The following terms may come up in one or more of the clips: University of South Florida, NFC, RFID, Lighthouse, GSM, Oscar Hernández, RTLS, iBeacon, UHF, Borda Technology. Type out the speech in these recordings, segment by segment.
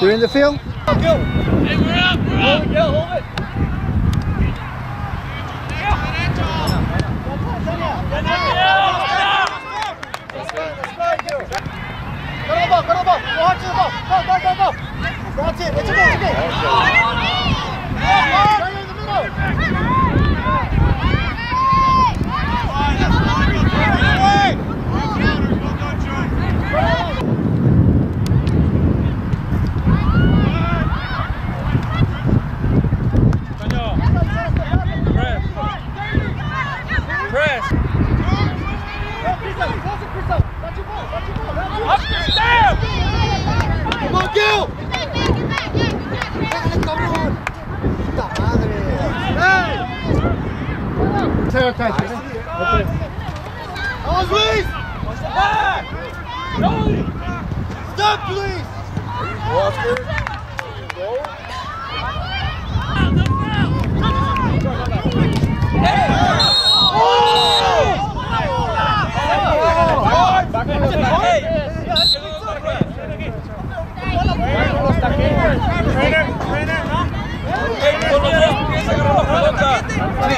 You're in the field? Go. Hey, we're up, we're up. Hold it, go, hold it.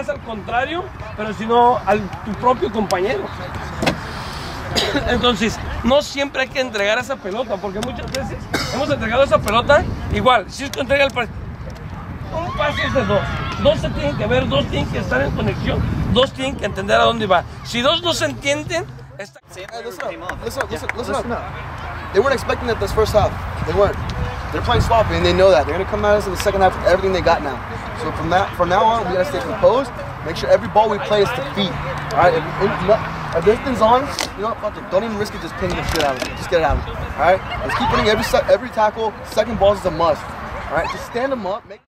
Al contrario, pero sino al tu propio compañero. Entonces, no siempre hay que entregar esa pelota, porque muchas veces hemos entregado esa pelota igual. Si es que entrega el pase, un pase es de dos. Dos se tienen que ver, dos tienen que estar en conexión, dos tienen que entender a dónde va. Si dos no se entienden, está... Listen up. They weren't expecting that this first half. They weren't. They're playing sloppy and they know that. They're going to come at us in the second half with everything they got now. So from now on, we got to stay composed. Make sure every ball we play is to feet. Alright? If this thing's on, you know, fuck it. Don't even risk it, just ping the shit out of it. Just get it out of it. Alright? Let's keep winning every tackle. Second balls is a must. Alright? Just stand them up. Make...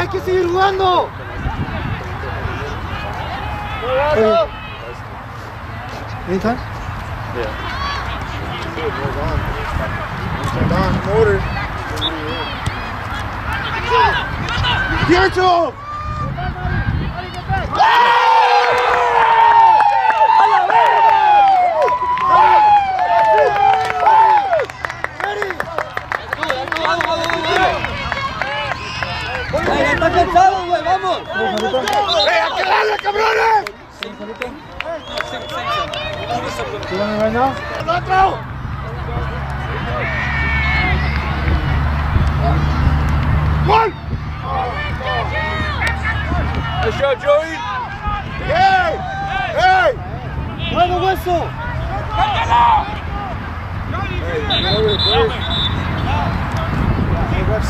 ¡Hay que seguir jugando! ¿Anytime? Yeah. Don, order. ¡Cierto! Let's go,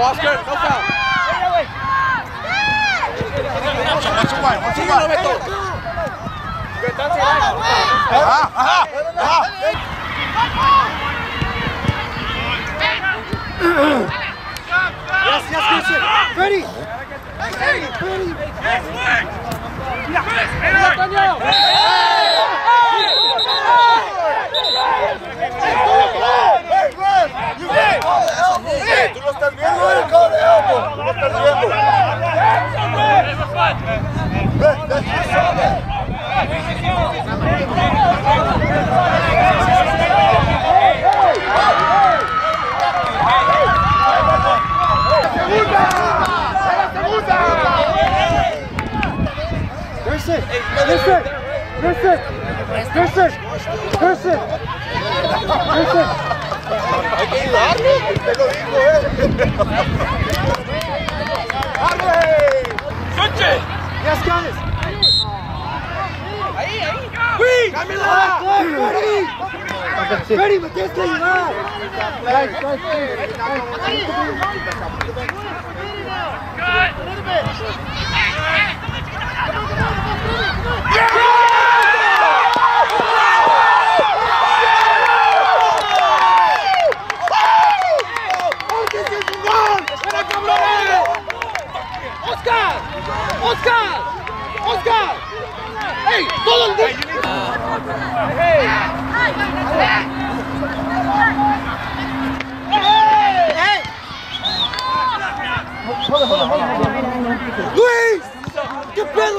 Oscar. No foul. ¡Hay que ayudarle! ¡Te lo digo, eh! ¡Ale! Yes, guys. Ahí. ¡Uy! ¡Camila! ¡Freddy, Matías, te ayuda! ¡Oscar! ¡Ey! ¡Todo el día! ¡Ey! ¡Luis! ¡Qué pedo!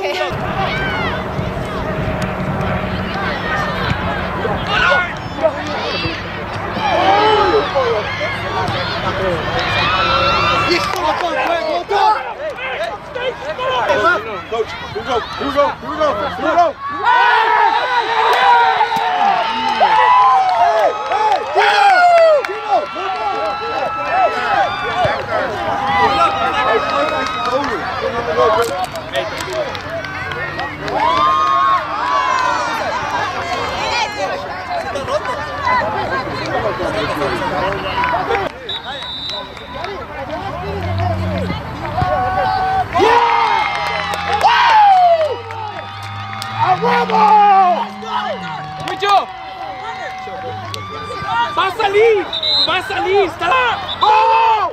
Coach, here we go. ¡Va a salir! ¡Está! ¡Oh!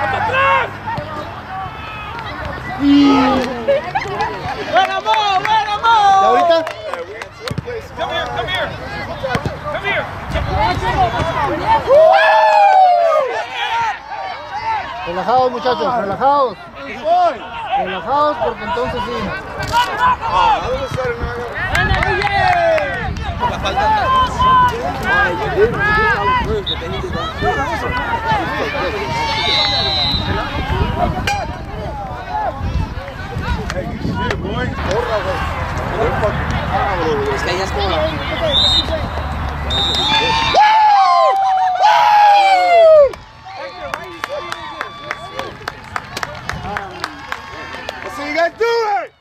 ¡Para atrás! ¡Buen amor! ¿Y ahorita? Come here! Relajados, muchachos, relajados porque entonces sí. Let's see you guys do it!